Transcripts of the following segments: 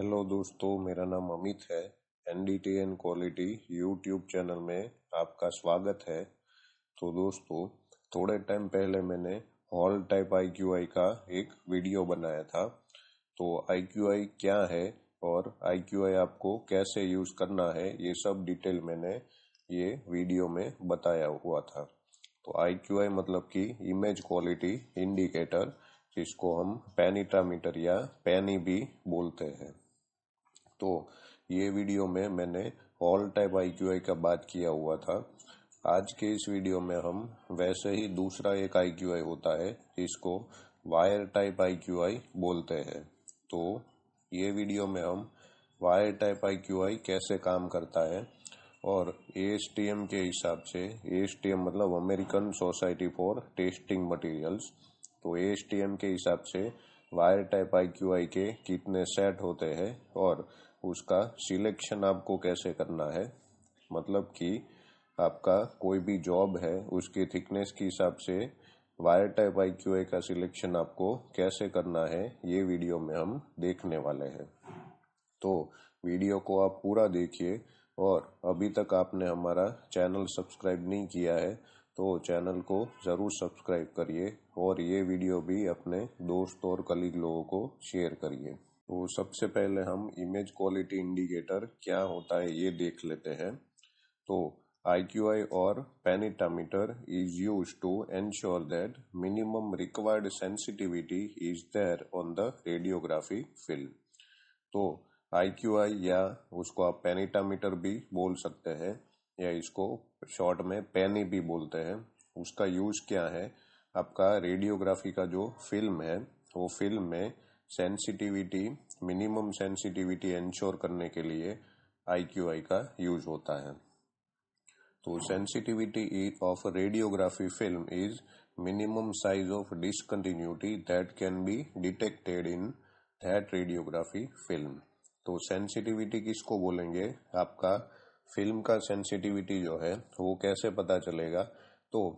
Hello दोस्तों, मेरा नाम अमित है। NDT and quality YouTube channel में आपका स्वागत है। तो दोस्तों, थोड़े टाइम पहले मैंने हॉल टाइप IQI का एक वीडियो बनाया था। तो IQI क्या है और IQI आपको कैसे यूज़ करना है, ये सब डिटेल मैंने ये वीडियो में बताया हुआ था। तो IQI मतलब कि इमेज क्वालिटी इंडिकेटर, जिसको हम पेनिट्रामीटर या पैनी भी बोलते हैं। तो ये वीडियो में मैंने हॉल टाइप IQI का बात किया हुआ था। आज के इस वीडियो में हम वैसे ही दूसरा एक IQI होता है, इसको वायर टाइप IQI बोलते हैं। तो ये वीडियो में हम वायर टाइप IQI कैसे काम करता है और ASTM के हिसाब से, ASTM मतलब American society for testing materials, तो ASTM के हिसाब से वायर टाइप IQI के कितने सेट होते हैं और उसका सिलेक्शन आपको कैसे करना है। मतलब कि आपका कोई भी जॉब है, उसकी थिकनेस के हिसाब से वायर टाइप IQI का सिलेक्शन आपको कैसे करना है, ये वीडियो में हम देखने वाले हैं। तो वीडियो को आप पूरा देखिए, और अभी तक आपने हमारा चैनल सब्सक्राइब नहीं किया है तो चैनल को ज़रूर सब्सक्राइब करिए, और ये वीडियो भी अपने दोस्त और कलीग लोगों को शेयर करिए। तो सबसे पहले हम इमेज क्वालिटी इंडिकेटर क्या होता है ये देख लेते हैं। तो IQI और penetrameter is use to ensure that minimum required sensitivity is there on the radiography field. तो IQI या उसको आप पेनिट्रामीटर भी बोल सकते हैं, या इसको शॉर्ट में पैनी भी बोलते हैं। उसका यूज क्या है, आपका रेडियोग्राफी का जो फिल्म है, वो फिल्म में सेंसिटिविटी, मिनिमम सेंसिटिविटी इंश्योर करने के लिए IQI का यूज होता है। तो sensitivity of radiography film is minimum size of discontinuity that can be detected in that radiography film. तो सेंसिटिविटी किसको बोलेंगे, आपका फिल्म का सेंसिटिविटी जो है वो कैसे पता चलेगा, तो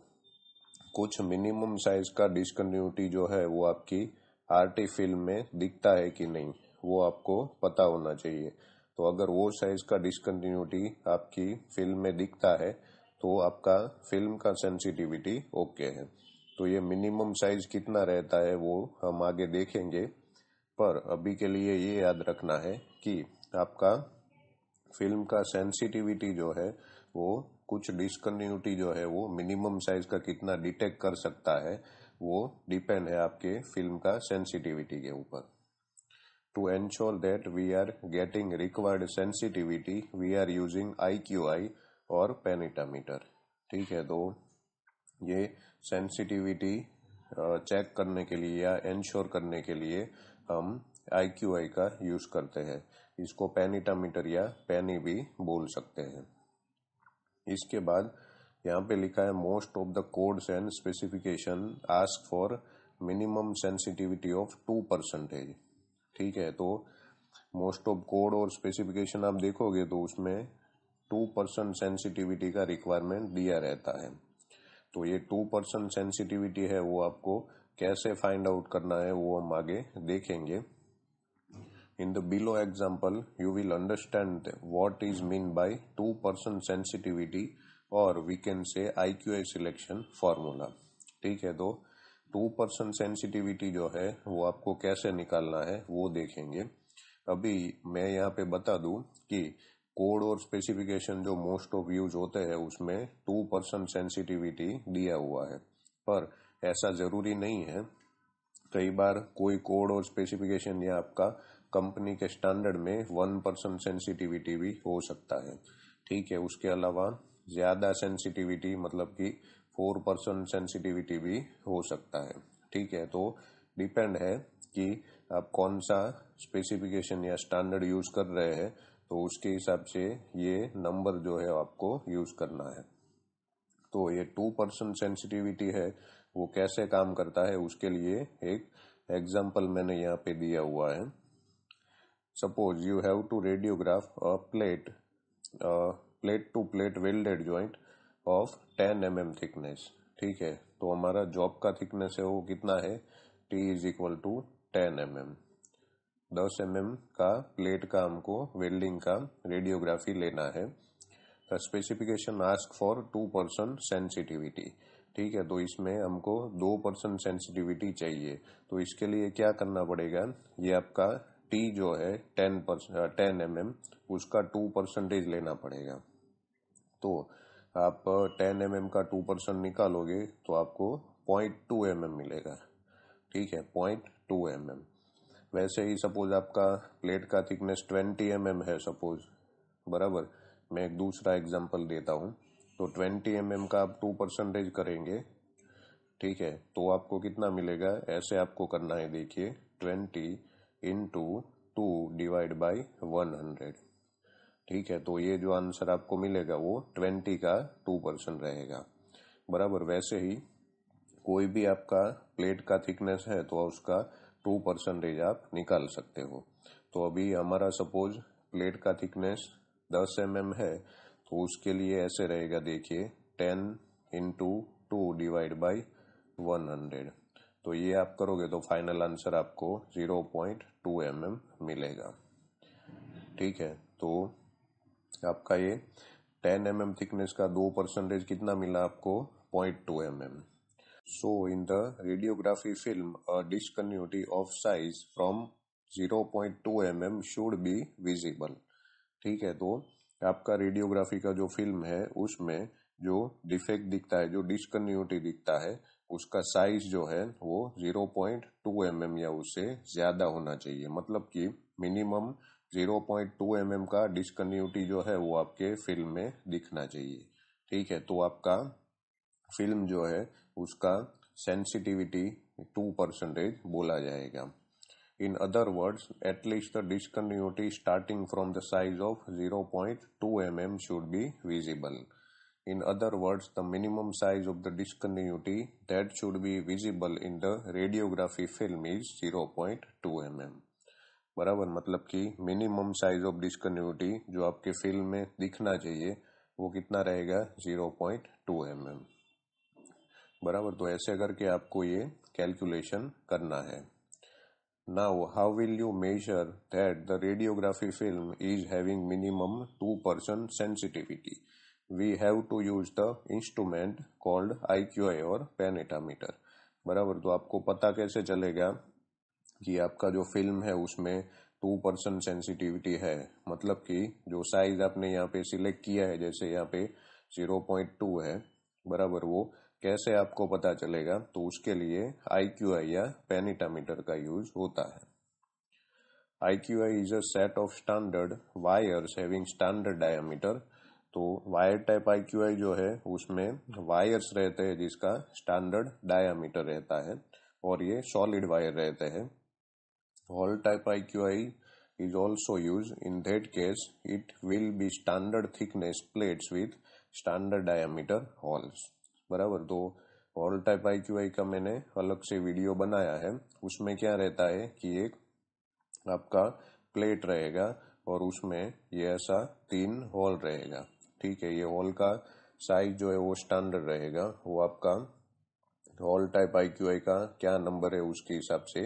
कुछ मिनिमम साइज का डिसकंटिन्यूटी जो है वो आपकी आरटी फिल्म में दिखता है कि नहीं, वो आपको पता होना चाहिए। तो अगर वो साइज का डिसकंटिन्यूटी आपकी फिल्म में दिखता है तो आपका फिल्म का सेंसिटिविटी ओके है। तो ये मिनिमम साइज कितना रहता है वो हम आगे देखेंगे, पर अभी के लिए ये याद रखना है कि आपका फिल्म का सेंसिटिविटी जो है वो, कुछ डिसकंटिन्यूटी जो है वो मिनिमम साइज का कितना डिटेक्ट कर सकता है, वो डिपेंड है आपके फिल्म का सेंसिटिविटी के ऊपर। To ensure that we are getting required sensitivity we are using IQI और पेनिट्रामीटर। ठीक है, तो ये सेंसिटिविटी चेक करने के लिए या एंश्योर करने के लिए हम IQI का यूज करते हैं। इसको पेनिट्रामीटर या पैनी भी बोल सकते हैं। इसके बाद यहाँ पे लिखा है most of the codes and specification ask for minimum sensitivity of 2%। ठीक है, तो मोस्ट ऑफ कोड और स्पेसिफिकेशन आप देखोगे तो उसमें 2% सेंसिटिविटी का रिक्वायरमेंट दिया रहता है। तो ये 2% सेंसिटिविटी है वो आपको कैसे फाइंड आउट करना है वो हम आगे देखेंगे। In the below example, you will understand what is meant by 2% sensitivity or we can say IQI selection formula. ठीक है, तो 2% sensitivity जो है वो आपको कैसे निकालना है वो देखेंगे। अभी मैं यहाँ पे बता दूँ कि कोड और स्पेसिफिकेशन जो मोस्ट ऑफ यूज होते हैं उसमें 2% sensitivity दिया हुआ है, पर ऐसा ज़रूरी नहीं है। कई बार कोई कोड और स्पेसिफिकेशन या आपका कंपनी के स्टैंडर्ड में 1% सेंसिटिविटी भी हो सकता है। ठीक है, उसके अलावा ज़्यादा सेंसिटिविटी मतलब कि 4% सेंसिटिविटी भी हो सकता है। ठीक है, तो डिपेंड है कि आप कौन सा स्पेसिफिकेशन या स्टैंडर्ड यूज़ कर रहे हैं, तो उसके हिसाब से ये नंबर जो है आपको यूज़ करना है। तो ये 2% सेंसिटिविटी है वो कैसे काम करता है, उसके लिए एक एग्जाम्पल मैंने यहाँ पे दिया हुआ है। Suppose you have to radiograph a plate to plate welded joint of 10 mm thickness. ठीक है, तो हमारा जॉब का थिकनेस है वो कितना है, T is equal to 10 mm। 10 mm का प्लेट का हमको वेल्डिंग का रेडियोग्राफी लेना है। The specification ask for 2% sensitivity, ठीक है। तो इसमें हमको 2% सेंसिटिविटी चाहिए, तो इसके लिए क्या करना पड़ेगा, ये आपका टी जो है 10 mm उसका 2% लेना पड़ेगा। तो आप 10 mm का 2% निकालोगे तो आपको 0.2 mm मिलेगा, ठीक है, 0.2 mm। वैसे ही सपोज आपका प्लेट का थिकनेस 20 mm है सपोज, बराबर। मैं एक दूसरा एग्जांपल देता हूँ, तो 20 mm का आप 2% करेंगे, ठीक है, तो आपको कितना मिलेगा। ऐसे आपको करना है, देखिए 20 × 2 / 100, ठीक है। तो ये जो आंसर आपको मिलेगा वो 20 का 2% रहेगा, बराबर। वैसे ही कोई भी आपका प्लेट का थिकनेस है तो उसका 2% आप निकाल सकते हो। तो अभी हमारा सपोज प्लेट का थिकनेस 10 mm है, तो उसके लिए ऐसे रहेगा, देखिए 10 × 2 / 100। तो ये आप करोगे तो फाइनल आंसर आपको 0.2 mm मिलेगा, ठीक है। तो आपका ये 10 mm थिकनेस का 2% कितना मिला आपको, 0.2 mm। So in the radiography film, a discontinuity of size from 0.2 mm should be visible, ठीक है। तो आपका रेडियोग्राफी का जो फिल्म है उसमें जो डिफेक्ट दिखता है, जो डिस्कन्यूटी दिखता है, उसका साइज जो है वो 0.2 mm या उससे ज्यादा होना चाहिए। मतलब कि मिनिमम 0.2 mm का डिस्कन्यूटी जो है वो आपके फिल्म में दिखना चाहिए, ठीक है। तो आपका फिल्म जो है उसका सेंसिटिविटी 2% बोला जाएगा। In other words, at least the discontinuity starting from the size of 0.2 mm should be visible. In other words, the minimum size of the discontinuity that should be visible in the radiography film is 0.2 mm, बराबर। मतलब कि minimum size of डिस्कन्यूटी जो आपके film में दिखना चाहिए वो कितना रहेगा, 0.2 mm, बराबर। तो ऐसे करके आपको ये कैलकुलेशन करना है। Now how will you measure that the radiography film is having minimum 2% sensitivity? We have to use the instrument called IQI और पेनेटामीटर, बराबर। तो आपको पता कैसे चलेगा कि आपका जो फिल्म है उसमें 2% सेंसिटिविटी है। मतलब कि जो साइज आपने यहाँ पे सिलेक्ट किया है, जैसे यहाँ पे 0.2 है, बराबर, वो कैसे आपको पता चलेगा, तो उसके लिए IQI या पेनेटामीटर का यूज होता है। IQI is a set of standard wires having standard diameter. तो वायर टाइप IQI जो है उसमें वायर्स रहते हैं जिसका स्टैंडर्ड डायमीटर रहता है, और ये सॉलिड वायर रहते हैं। Hole type IQI is also use. In that case it will be standard thickness plates with standard diameter holes, बराबर। तो ऑल टाइप IQI का मैंने अलग से वीडियो बनाया है, उसमें क्या रहता है कि एक आपका प्लेट रहेगा और उसमें ये ऐसा 3 हॉल रहेगा, ठीक है। ये हॉल का साइज जो है वो स्टैंडर्ड रहेगा, वो आपका ऑल टाइप IQI का क्या नंबर है उसके हिसाब से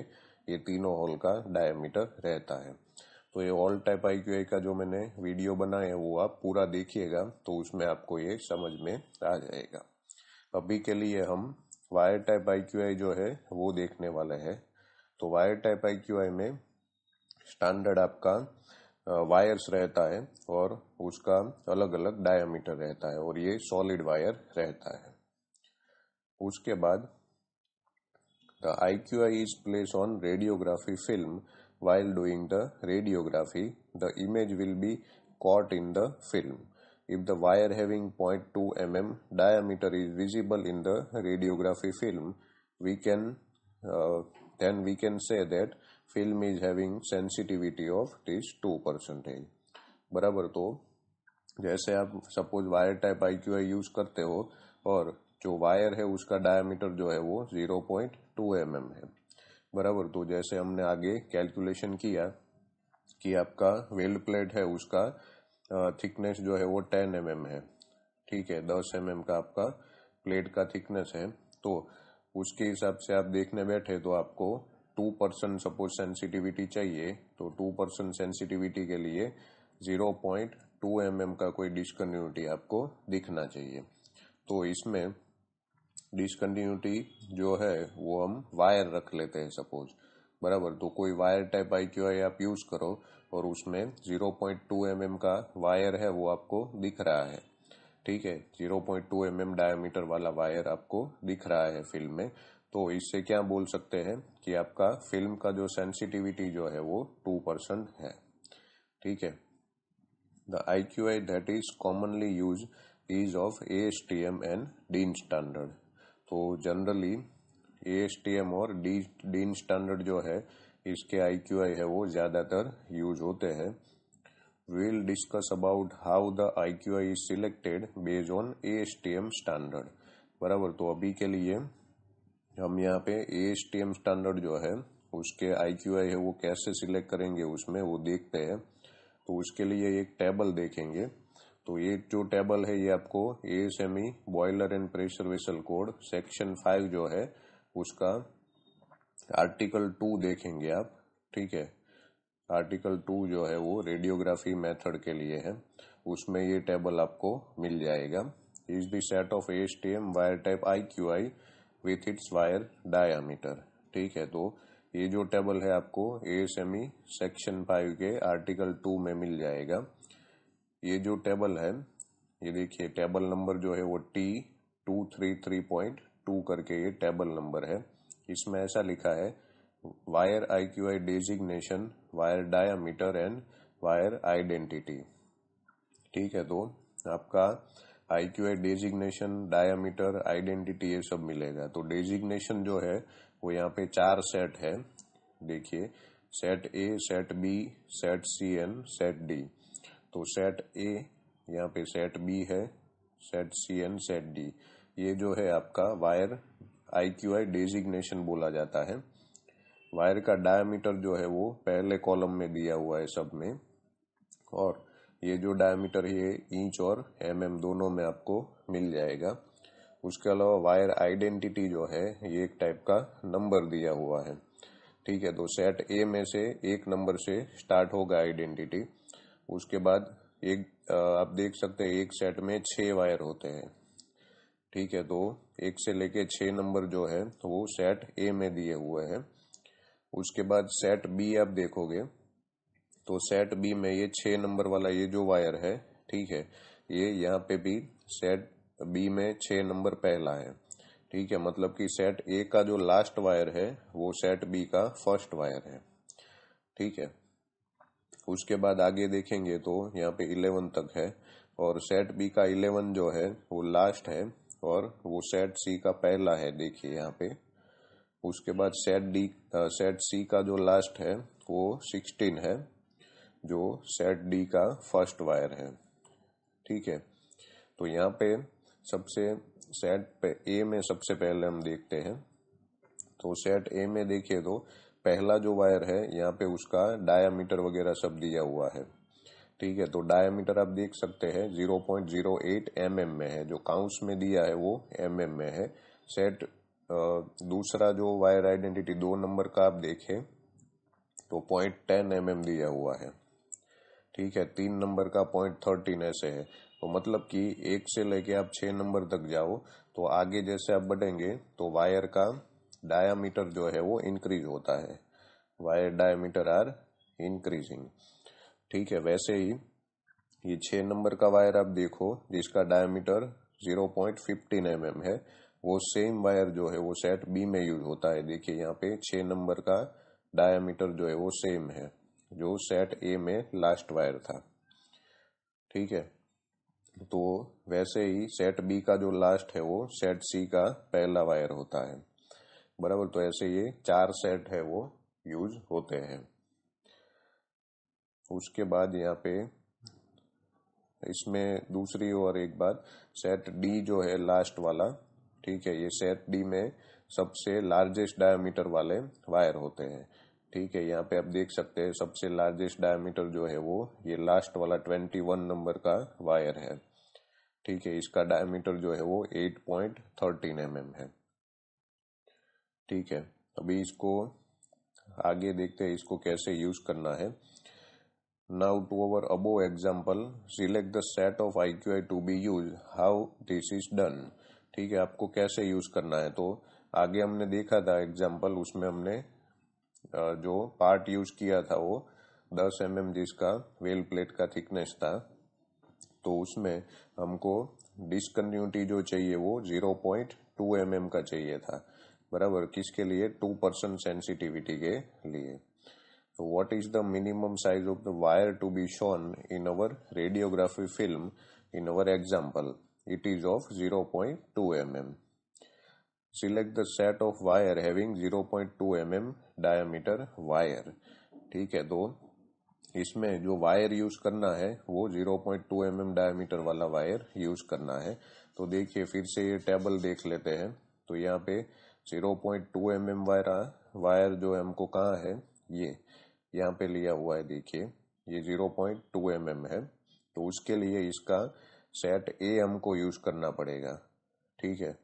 ये तीनों हॉल का डायमीटर रहता है। तो ये ऑल टाइप IQI का जो मैंने वीडियो बनाया है वो आप पूरा देखिएगा, तो उसमें आपको ये समझ में आ जाएगा। अभी के लिए हम वायर टाइप IQI जो है वो देखने वाले हैं। तो वायर टाइप IQI में स्टैंडर्ड आपका वायर्स रहता है और उसका अलग अलग डायमीटर रहता है, और ये सॉलिड वायर रहता है। उसके बाद the IQI is place on radiography film while doing the radiography. The image will be caught in the film if the wire having 0.2 mm diameter is visible in the radiography film. We can then we can say that film is having sensitivity of this 2%, बराबर। तो जैसे आप suppose wire type IQI use करते हो और जो wire है उसका डायमीटर जो है वो 0.2 mm है, बराबर। तो जैसे हमने आगे कैलकुलेशन किया कि आपका वेल्ड प्लेट है उसका थिकनेस जो है वो 10 mm है, ठीक है। 10 mm का आपका प्लेट का थिकनेस है, तो उसके हिसाब से आप देखने बैठे तो आपको 2% सपोज सेंसिटिविटी चाहिए तो 2% सेंसिटिविटी के लिए 0.2 mm का कोई डिसकंटिन्यूटी आपको दिखना चाहिए। तो इसमें डिसकंटिन्यूटी जो है वो हम वायर रख लेते हैं सपोज, बराबर। तो कोई वायर टाइप IQI आप यूज करो और उसमें 0.2 mm का वायर है वो आपको दिख रहा है, ठीक है, 0.2 mm डायमीटर वाला वायर आपको दिख रहा है फिल्म में। तो इससे क्या बोल सकते हैं कि आपका फिल्म का जो सेंसिटिविटी जो है वो 2% है, ठीक है। The IQI that is commonly use is of ASTM and DIN standard. तो जनरली ASTM और डीन स्टैंडर्ड जो है इसके IQI है वो ज्यादातर यूज होते हैं। We'll discuss about how the IQI is selected based on ASTM standard, बराबर। तो अभी के लिए हम यहाँ पे ASTM स्टैंडर्ड जो है उसके IQI है वो कैसे सिलेक्ट करेंगे उसमें वो देखते हैं। तो उसके लिए एक टेबल देखेंगे। तो ये जो टेबल है ये आपको ASME boiler and pressure vessel code section 5 जो है उसका आर्टिकल 2 देखेंगे आप, ठीक है। आर्टिकल 2 जो है वो रेडियोग्राफी मेथड के लिए है, उसमें ये टेबल आपको मिल जाएगा। Is the set of ASTM wire type IQI with its wire diameter, ठीक है। तो ये जो टेबल है आपको ASME सेक्शन 5 के आर्टिकल 2 में मिल जाएगा। ये जो टेबल है ये देखिए, टेबल नंबर जो है वो T233.2 करके ये टेबल नंबर है। इसमें ऐसा लिखा है wire IQI designation, wire diameter and wire identity, ठीक है। तो आपका IQI डेजिग्नेशन, डायामीटर, आइडेंटिटी ये सब मिलेगा। तो डेजिग्नेशन जो है वो यहाँ पे 4 सेट है, देखिए, set A, set B, set C and set D। तो सेट A, यहाँ पे सेट B है, set C and set D, ये जो है आपका वायर IQI डेजिग्नेशन बोला जाता है। वायर का डायामीटर जो है वो पहले कॉलम में दिया हुआ है सब में, और ये जो डायमीटर है इंच और mm दोनों में आपको मिल जाएगा। उसके अलावा वायर आइडेंटिटी जो है ये एक टाइप का नंबर दिया हुआ है, ठीक है। तो सेट A में से एक नंबर से स्टार्ट होगा आइडेंटिटी। उसके बाद एक आप देख सकते हैं एक सेट में 6 वायर होते हैं, ठीक है। तो 1 से लेके 6 नंबर जो है वो सेट A में दिए हुए हैं। उसके बाद सेट B आप देखोगे तो सेट B में ये 6 नंबर वाला ये जो वायर है, ठीक है, ये यहाँ पे भी सेट B में 6 नंबर पहला है, ठीक है। मतलब कि सेट A का जो लास्ट वायर है वो सेट B का फर्स्ट वायर है, ठीक है। उसके बाद आगे देखेंगे तो यहाँ पे 11 तक है, और सेट B का 11 जो है वो लास्ट है और वो सेट C का पहला है, देखिए यहाँ पे। उसके बाद सेट C का जो लास्ट है वो 16 है जो सेट D का फर्स्ट वायर है, ठीक है। तो यहाँ पे सबसे A में सबसे पहले हम देखते हैं। तो सेट A में देखिए तो पहला जो वायर है यहाँ पे उसका डायामीटर वगैरह सब दिया हुआ है, ठीक है। तो डायामीटर आप देख सकते हैं 0.08 mm में है, जो काउंस में दिया है वो mm में है। सेट दूसरा जो वायर आइडेंटिटी 2 नंबर का आप देखें तो 0.10 mm दिया हुआ है, ठीक है। 3 नंबर का 0.13 ऐसे है। तो मतलब कि 1 से लेके आप 6 नंबर तक जाओ तो आगे जैसे आप बढ़ेंगे तो वायर का डायामीटर जो है वो इंक्रीज होता है, वायर डायामीटर आर इंक्रीजिंग, ठीक है। वैसे ही ये 6 नंबर का वायर आप देखो जिसका डायामीटर 0.15 mm है, वो सेम वायर जो है वो सेट B में यूज होता है। देखिए यहाँ पे 6 नंबर का डायामीटर जो है वो सेम है जो सेट A में लास्ट वायर था, ठीक है। तो वैसे ही सेट B का जो लास्ट है वो सेट C का पहला वायर होता है, बराबर। तो ऐसे ये 4 सेट है वो यूज होते हैं। उसके बाद यहाँ पे इसमें दूसरी और एक बात, सेट D जो है लास्ट वाला, ठीक है, ये सेट D में सबसे लार्जेस्ट डायामीटर वाले वायर होते हैं, ठीक है। यहाँ पे आप देख सकते हैं सबसे लार्जेस्ट डायामीटर जो है वो ये लास्ट वाला 21 नंबर का वायर है, ठीक है। इसका डायामीटर जो है वो 8.13 mm है, ठीक है। अभी इसको आगे देखते हैं इसको कैसे यूज करना है. Now to our above example, select the set of IQI to be used. How this is done? ठीक है, आपको कैसे यूज करना है. तो आगे हमने देखा था एग्जाम्पल, उसमें हमने जो पार्ट यूज किया था वो 10 mm जिसका वेल प्लेट का थिकनेस था. तो उसमें हमको डिसकंटिन्यूटी जो चाहिए वो 0.2 mm का चाहिए था, बराबर. किसके लिए? 2% सेंसिटिविटी के लिए. तो what is the minimum size of the wire to be shown in our radiography film in our example? It is of 0.2 mm. Select the set of wire having 0.2 mm diameter wire. ठीक है, तो इसमें जो wire use करना है वो 0.2 mm diameter वाला wire use करना है. तो देखिए फिर से ये टेबल देख लेते हैं. तो यहाँ पे 0.2 mm वायर जो हमको कहाँ है, ये यहाँ पे लिया हुआ है. देखिए ये 0.2 mm है. तो उसके लिए इसका सेट ए हमको यूज करना पड़ेगा. ठीक है,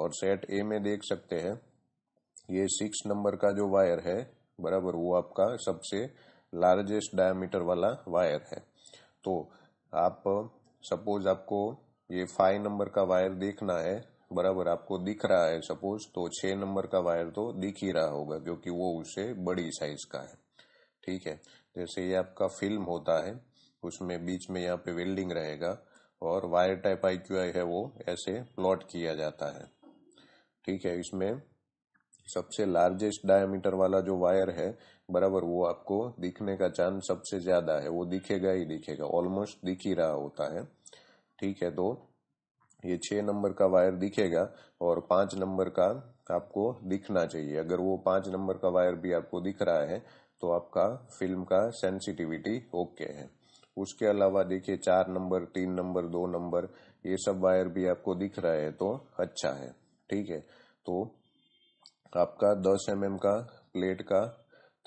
और सेट ए में देख सकते हैं ये 6 नंबर का जो वायर है, बराबर, वो आपका सबसे लार्जेस्ट डायमीटर वाला वायर है. तो आप सपोज आपको ये 5 नंबर का वायर देखना है, बराबर, आपको दिख रहा है सपोज. तो 6 नंबर का वायर तो दिख ही रहा होगा क्योंकि वो उससे बड़ी साइज का है. ठीक है, जैसे ये आपका फिल्म होता है, उसमें बीच में यहाँ पे वेल्डिंग रहेगा और वायर टाइप IQI है वो ऐसे प्लॉट किया जाता है. ठीक है, इसमें सबसे लार्जेस्ट डायमीटर वाला जो वायर है, बराबर, वो आपको दिखने का चांस सबसे ज्यादा है, वो दिखेगा ही दिखेगा, ऑलमोस्ट दिख ही रहा होता है. ठीक है, तो ये 6 नंबर का वायर दिखेगा और 5 नंबर का आपको दिखना चाहिए. अगर वो 5 नंबर का वायर भी आपको दिख रहा है तो आपका फिल्म का सेंसिटिविटी ओके है. उसके अलावा देखिए 4 नंबर, 3 नंबर, 2 नंबर, ये सब वायर भी आपको दिख रहा है तो अच्छा है. ठीक है, तो आपका 10 mm का प्लेट का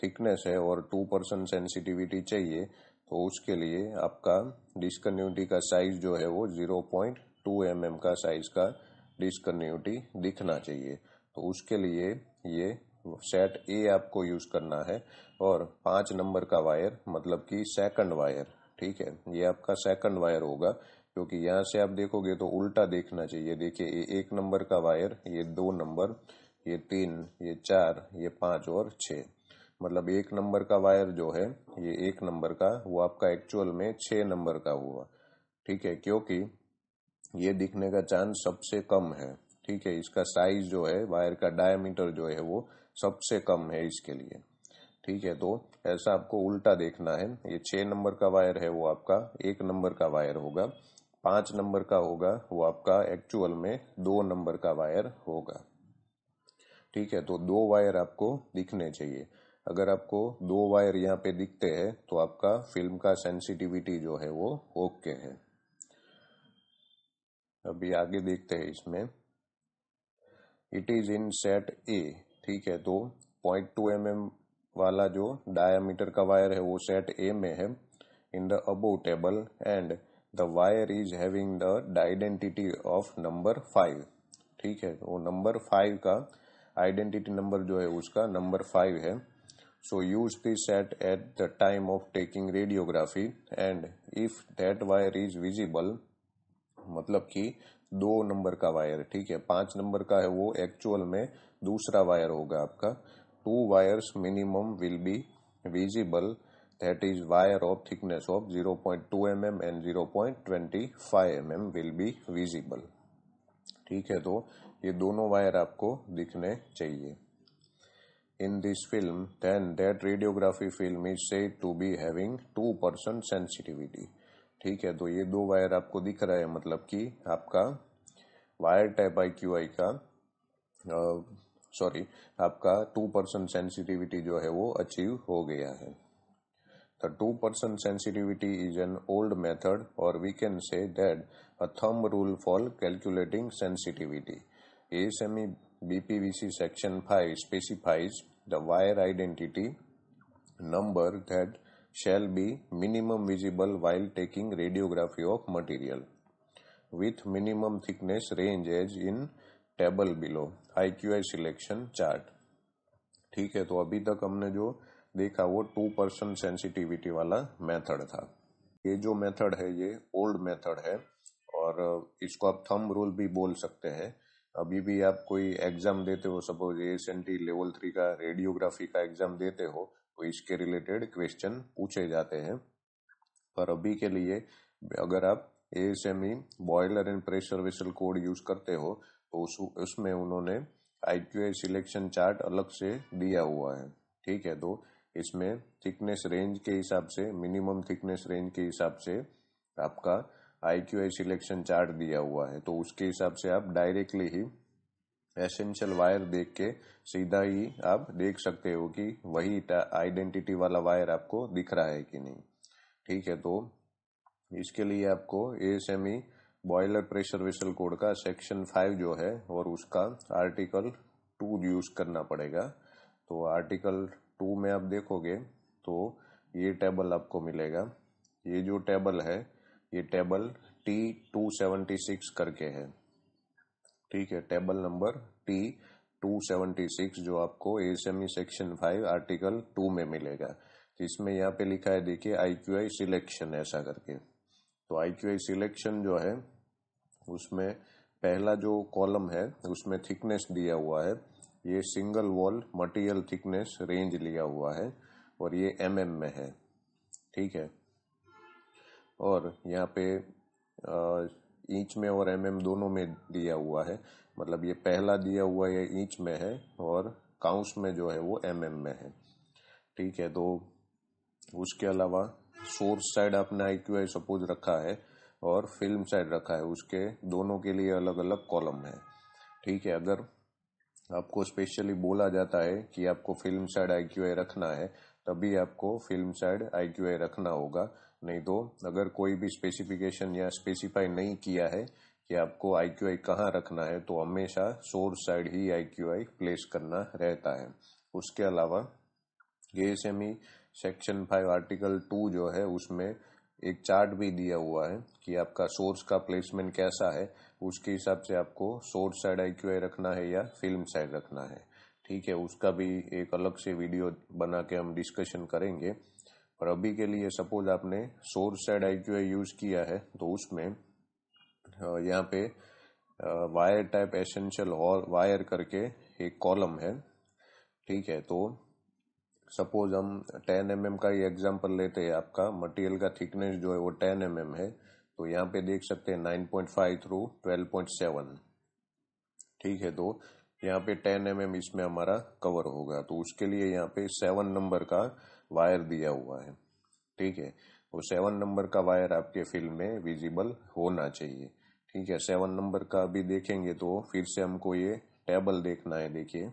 थिकनेस है और 2% सेंसिटिविटी चाहिए. तो उसके लिए आपका डिस्कन्यूटी का साइज जो है वो 0.2 mm का साइज का डिस्कन्यूटी दिखना चाहिए. तो उसके लिए ये सेट ए आपको यूज करना है और 5 नंबर का वायर, मतलब कि सेकंड वायर. ठीक है, ये आपका सेकंड वायर होगा क्योंकि यहाँ से आप देखोगे तो उल्टा देखना चाहिए. देखिए ये 1 नंबर का वायर, ये 2 नंबर, ये 3, ये 4, ये 5 और 6. मतलब 1 नंबर का वायर जो है, ये 1 नंबर का, वो आपका एक्चुअल में 6 नंबर का हुआ. ठीक है, क्योंकि ये दिखने का चांस सबसे कम है. ठीक है, इसका साइज जो है, वायर का डायमीटर जो है वो सबसे कम है इसके लिए. ठीक है, तो ऐसा आपको उल्टा देखना है. ये 6 नंबर का वायर है वो आपका 1 नंबर का वायर होगा, 5 नंबर का होगा वो आपका एक्चुअल में 2 नंबर का वायर होगा. ठीक है, तो 2 वायर आपको दिखने चाहिए. अगर आपको 2 वायर यहाँ पे दिखते हैं तो आपका फिल्म का सेंसिटिविटी जो है वो ओके है. अभी आगे देखते हैं इसमें. It is in set A. ठीक है, तो 0.2 mm वाला जो डायमीटर का वायर है वो सेट ए में है. In the above table and the wire is having the identity of number 5. ठीक है, वो नंबर 5 का आइडेंटिटी नंबर जो है उसका नंबर 5 है. So use this set at the time of taking radiography and if that wire is visible, मतलब कि 2 नंबर का वायर. ठीक है, 5 नंबर का है वो एक्चुअल में दूसरा वायर होगा आपका. 2 wires minimum will be visible, that is wire of thickness of 0.2 mm and 0.25 mm will be visible. ठीक है, तो ये दोनों वायर आपको दिखने चाहिए. In this film, then that radiography film is said to be having 2% sensitivity. ठीक है, तो ये 2 वायर आपको दिख रहा है, मतलब कि आपका वायर टाइप IQI का आपका 2% सेंसिटिविटी जो है वो अचीव हो गया है. The 2% sensitivity is an old method और we can say that a thumb rule for calculating sensitivity. ASME BPVC section 5 specifies the wire identity number that shall be minimum visible while taking radiography of material with minimum thickness range as in table below IQI selection chart. ठीक है। तो अभी तक हमने जो देखा वो 2% sensitivity वाला मेथड था। ये जो मेथड है ये ओल्ड मेथड है और इसको आप थंब रूल भी बोल सकते हैं। अभी भी आप कोई एग्जाम देते हो, सपोज ASME लेवल 3 का रेडियोग्राफी का एग्जाम देते हो तो इसके रिलेटेड क्वेश्चन पूछे जाते हैं। पर अभी के लिए अगर आप ASME boiler and pressure vessel code use करते हो तो उसमें उन्होंने IQI सिलेक्शन चार्ट अलग से दिया हुआ है, ठीक है। तो इसमें थिकनेस रेंज के हिसाब से, मिनिमम थिकनेस रेंज के हिसाब से आपका IQI सिलेक्शन चार्ट दिया हुआ है। तो उसके हिसाब से आप डायरेक्टली ही एसेंशियल वायर देख के सीधा ही आप देख सकते हो कि वही आइडेंटिटी वाला वायर आपको दिख रहा है कि नहीं, ठीक है। तो इसके लिए आपको ASME boiler pressure vessel code का सेक्शन 5 जो है और उसका आर्टिकल 2 यूज करना पड़ेगा। तो आर्टिकल 2 में आप देखोगे तो ये टेबल आपको मिलेगा। ये जो टेबल है ये टेबल T276 करके है, ठीक है। टेबल नंबर T276 जो आपको ASME सेक्शन 5 आर्टिकल 2 में मिलेगा, जिसमें यहाँ पे लिखा है देखिए IQI सिलेक्शन ऐसा करके। तो IQI सिलेक्शन जो है उसमें पहला जो कॉलम है उसमें थिकनेस दिया हुआ है। ये single wall material thickness range लिया हुआ है और ये mm में है, ठीक है। और यहाँ पे इंच में और mm दोनों में दिया हुआ है, मतलब ये पहला दिया हुआ है इंच में है और काउंस में जो है वो mm में है, ठीक है। तो उसके अलावा सोर्स साइड आपने IQI सपोज रखा है और फिल्म साइड रखा है, उसके दोनों के लिए अलग अलग कॉलम है, ठीक है। अगर आपको स्पेशली बोला जाता है कि आपको फिल्म साइड IQI रखना है तभी आपको फिल्म साइड IQI रखना होगा, नहीं तो अगर कोई भी स्पेसिफिकेशन या स्पेसिफाई नहीं किया है कि आपको IQI कहाँ रखना है तो हमेशा सोर्स साइड ही IQI प्लेस करना रहता है। उसके अलावा ASME सेक्शन 5 आर्टिकल 2 जो है उसमें एक चार्ट भी दिया हुआ है कि आपका सोर्स का प्लेसमेंट कैसा है, उसके हिसाब से आपको सोर्स साइड IQI रखना है या फिल्म साइड रखना है, ठीक है। उसका भी एक अलग से वीडियो बना के हम डिस्कशन करेंगे। पर अभी के लिए सपोज आपने सोर्स साइड IQI यूज किया है तो उसमें यहाँ पे वायर टाइप एसेंशियल वायर करके एक कॉलम है, ठीक है। तो सपोज हम 10 mm का ये एग्जाम्पल लेते हैं, आपका मटेरियल का थिकनेस जो है वो 10 mm है तो यहाँ पे देख सकते हैं 9.5 थ्रू 12.7, ठीक है। तो यहाँ पे 10 mm इसमें हमारा कवर होगा, तो उसके लिए यहाँ पे 7 नंबर का वायर दिया हुआ है, ठीक है। तो 7 नंबर का वायर आपके फिल्म में विजिबल होना चाहिए, ठीक है। 7 नंबर का अभी देखेंगे तो फिर से हमको ये टेबल देखना है। देखिए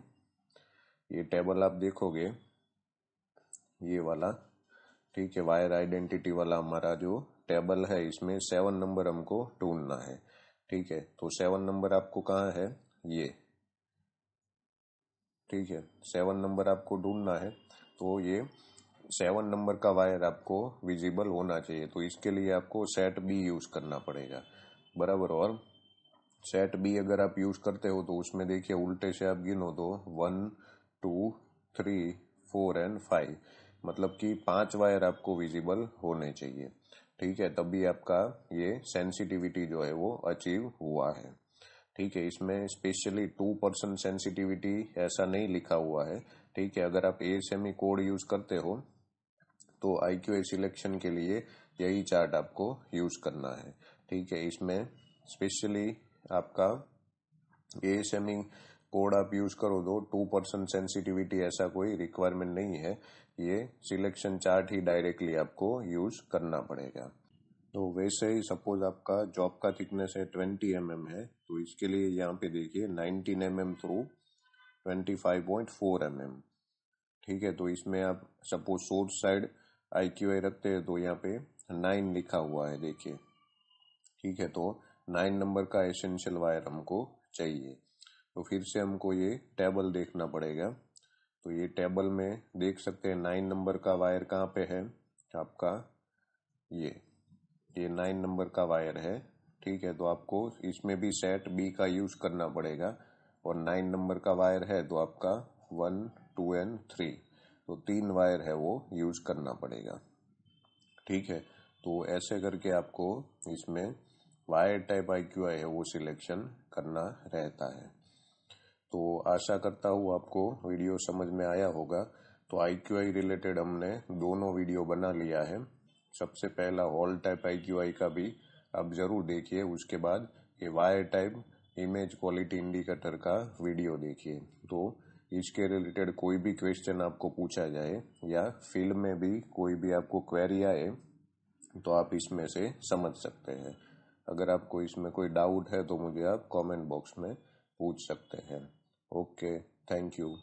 ये टेबल आप देखोगे ये वाला, ठीक है, वायर आइडेंटिटी वाला हमारा जो टेबल है इसमें 7 नंबर हमको ढूंढना है, ठीक है। तो 7 नंबर आपको कहाँ है ये, ठीक है, 7 नंबर आपको ढूंढना है। तो ये 7 नंबर का वायर आपको विजिबल होना चाहिए, तो इसके लिए आपको सेट बी यूज करना पड़ेगा, बराबर। और सेट बी अगर आप यूज करते हो तो उसमें देखिए उल्टे से आप गिनो तो 1 2 3 4 एंड 5, मतलब कि 5 वायर आपको विजिबल होने चाहिए, ठीक है। तभी आपका ये सेंसिटिविटी जो है वो अचीव हुआ है, ठीक है। इसमें स्पेशली 2% सेंसिटिविटी ऐसा नहीं लिखा हुआ है, ठीक है। अगर आप ASME कोड यूज करते हो तो IQI सिलेक्शन के लिए यही चार्ट आपको यूज करना है, ठीक है। इसमें स्पेशली आपका ASME कोड आप यूज करो तो 2% सेंसिटिविटी ऐसा कोई रिक्वायरमेंट नहीं है, ये सिलेक्शन चार्ट ही डायरेक्टली आपको यूज करना पड़ेगा। तो वैसे ही सपोज आपका जॉब का थिकनेस है 20 mm है तो इसके लिए यहाँ पे देखिए 19 mm थ्रू 25.4 mm, ठीक है। तो इसमें आप सपोज सोर्स साइड IQI रखते हैं तो यहाँ पे 9 लिखा हुआ है, देखिए, ठीक है। तो 9 नंबर का एसेंशियल वायर हमको चाहिए, तो फिर से हमको ये टेबल देखना पड़ेगा। तो ये टेबल में देख सकते हैं 9 नंबर का वायर कहाँ पे है, आपका ये 9 नंबर का वायर है, ठीक है। तो आपको इसमें भी सेट बी का यूज करना पड़ेगा और 9 नंबर का वायर है तो आपका 1 टू एंड थ्री, तो तीन वायर है वो यूज करना पड़ेगा। ठीक है, तो ऐसे करके आपको इसमें वायर टाइप IQI है वो सिलेक्शन करना रहता है। तो आशा करता हूँ आपको वीडियो समझ में आया होगा। तो IQI रिलेटेड हमने दोनों वीडियो बना लिया है। सबसे पहला हॉल टाइप IQI का भी आप जरूर देखिए, उसके बाद ये wire type image quality indicator का वीडियो देखिए। तो इसके रिलेटेड कोई भी क्वेश्चन आपको पूछा जाए या फील्ड में भी कोई भी आपको क्वेरी आए तो आप इसमें से समझ सकते हैं। अगर आपको इसमें कोई डाउट है तो मुझे आप कमेंट बॉक्स में पूछ सकते हैं। Okay, thank you.